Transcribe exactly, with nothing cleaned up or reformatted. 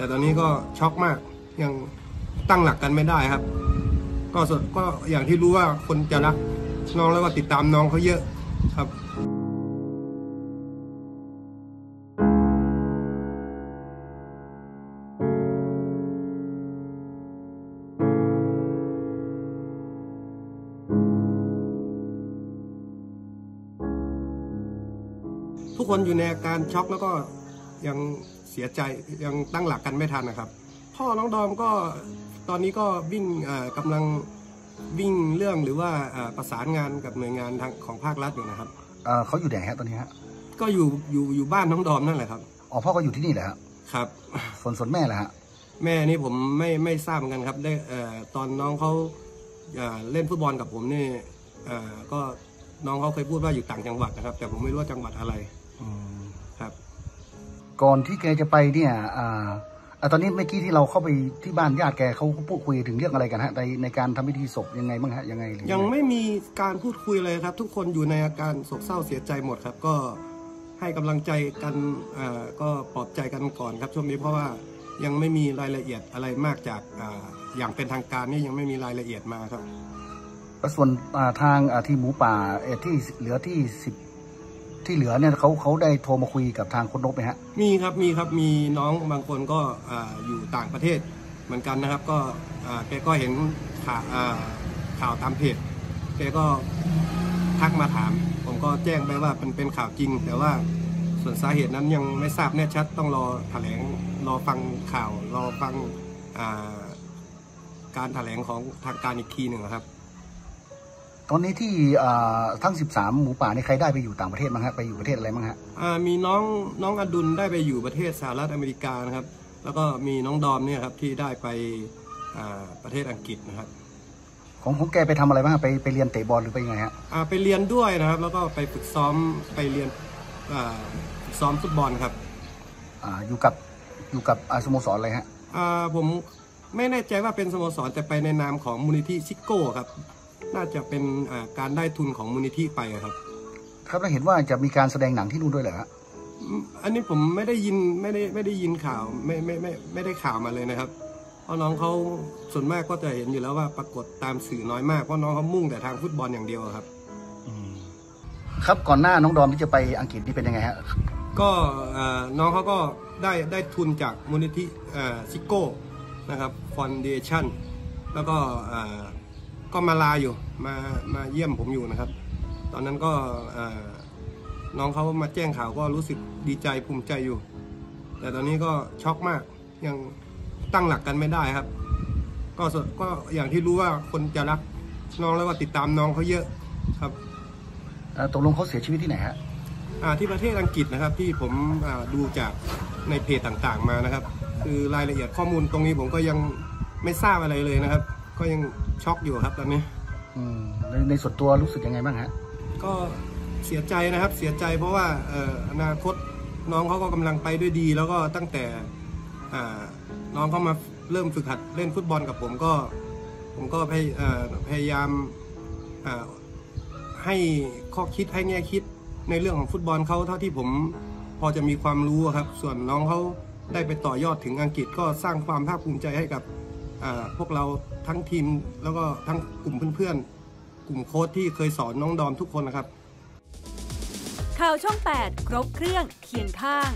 แต่ตอนนี้ก็ช็อกมากยังตั้งหลักกันไม่ได้ครับก็สดก็อย่างที่รู้ว่าคนจะรักน้องแล้วก็ติดตามน้องเขาเยอะครับทุกคนอยู่ในอาการช็อกแล้วก็ยังเสียใจยังตั้งหลักกันไม่ทันนะครับพ่อน้องดอมก็ตอนนี้ก็วิ่งกำลังวิ่งเรื่องหรือว่าประสานงานกับหน่วยงานทางของภาครัฐอยู่นะครับเขาอยู่ไหนฮะตอนนี้ฮะก็อยู่อยู่อยู่บ้านน้องดอมนั่นแหละครับอ๋อพ่อก็อยู่ที่นี่แหละครับส่วนส่วนแม่ล่ะฮะแม่นี่ผมไม่ไม่ทราบเหมือนกันครับได้ตอนน้องเขาเล่นฟุตบอลกับผมนี่ก็น้องเขาเคยพูดว่าอยู่ต่างจังหวัดนะครับแต่ผมไม่รู้จังหวัดอะไรครับก่อนที่แกจะไปเนี่ยอ่าตอนนี้เมื่อกี้ที่เราเข้าไปที่บ้านญาติแกเขาพูดคุยถึงเรื่องอะไรกันฮะในในการทำพิธีศพยังไงบ้างฮะยังไงยังไม่มีการพูดคุยเลยครับทุกคนอยู่ในอาการโศกเศร้าเสียใจหมดครับก็ให้กำลังใจกันอ่าก็ปลอบใจกันก่อนครับช่วงนี้เพราะว่ายังไม่มีรายละเอียดอะไรมากจากอ่าอย่างเป็นทางการนี่ยังไม่มีรายละเอียดมาครับแล้วส่วนทางทีมหมูป่าที่เหลือที่สิบที่เหลือเนี่ยเขาเขาได้โทรมาคุยกับทางคนนกไหมฮะมีครับมีครับมีน้องบางคนก็อ่าอยู่ต่างประเทศเหมือนกันนะครับก็อ่าแกก็เห็นข่าวอ่าข่าวตามเพจแกก็ทักมาถามผมก็แจ้งไปว่าเป็นเป็นข่าวจริงแต่ว่าส่วนสาเหตุนั้นยังไม่ทราบแน่ชัดต้องรอแถลงรอฟังข่าวรอฟังอ่าการแถลงของทางการอีกทีหนึ่งครับตอนนี้ที่ทั้งสิบสามหมูป่าในใครได้ไปอยู่ต่างประเทศมั้งฮะไปอยู่ประเทศอะไรมั้งฮะมีน้องน้องอดุลได้ไปอยู่ประเทศสหรัฐอเมริกานะครับแล้วก็มีน้องดอมเนี่ยครับที่ได้ไปประเทศอังกฤษนะครับของของแกไปทำอะไรบ้างไปไปเรียนเตะบอลหรือไปยังไงฮะไปเรียนด้วยนะครับแล้วก็ไปฝึกซ้อมไปเรียนฝึกซ้อมฟุตบอลครับอยู่กับอยู่กับสโมสรอะไรฮะผมไม่แน่ใจว่าเป็นสโมสรแต่ไปในนามของมูลนิธิซิโก้ครับน่าจะเป็นการได้ทุนของมูลนิธิไปครับครับเราเห็นว่าจะมีการแสดงหนังที่นู่นด้วยเหรอฮะอันนี้ผมไม่ได้ยินไม่ได้ไม่ได้ยินข่าวไม่ไม่ไม่ไม่ได้ข่าวมาเลยนะครับเพราะน้องเขาส่วนมากก็จะเห็นอยู่แล้วว่าปรากฏตามสื่อน้อยมากเพราะน้องเขามุ่งแต่ทางฟุตบอลอย่างเดียวครับครับก่อนหน้าน้องดอมที่จะไปอังกฤษนี่เป็นยังไงฮะก็น้องเขาก็ได้ได้ทุนจากมูลนิธิซิโก้นะครับฟอนเดชั่นแล้วก็ก็มาลาอยู่มามาเยี่ยมผมอยู่นะครับตอนนั้นก็น้องเขามาแจ้งข่าวก็รู้สึกดีใจภูมิใจอยู่แต่ตอนนี้ก็ช็อกมากยังตั้งหลักกันไม่ได้ครับก็ก็อย่างที่รู้ว่าคนจะรักน้องแล้วก็ติดตามน้องเขาเยอะครับตกลงเขาเสียชีวิตที่ไหนฮะที่ประเทศอังกฤษนะครับที่ผมดูจากในเพจต่างๆมานะครับคือรายละเอียดข้อมูลตรงนี้ผมก็ยังไม่ทราบอะไรเลยนะครับก็ยังช็อกอยู่ครับตอนนี้ในในส่วนตัวรู้สึกยังไงบ้างฮะก็เสียใจนะครับเสียใจเพราะว่าอนาคตน้องเขาก็กำลังไปด้วยดีแล้วก็ตั้งแต่น้องเขามาเริ่มฝึกหัดเล่นฟุตบอลกับผมก็ผมก็พยายามให้ข้อคิดให้แง่คิดในเรื่องของฟุตบอลเขาเท่าที่ผมพอจะมีความรู้ครับส่วนน้องเขาได้ไปต่อยอดถึงอังกฤษก็สร้างความภาคภูมิใจให้กับพวกเราทั้งทีมแล้วก็ทั้งกลุ่มเพื่อนๆกลุ่มโค้ชที่เคยสอนน้องดอมทุกคนนะครับข่าวช่องแปดครบเครื่องเคียงข้าง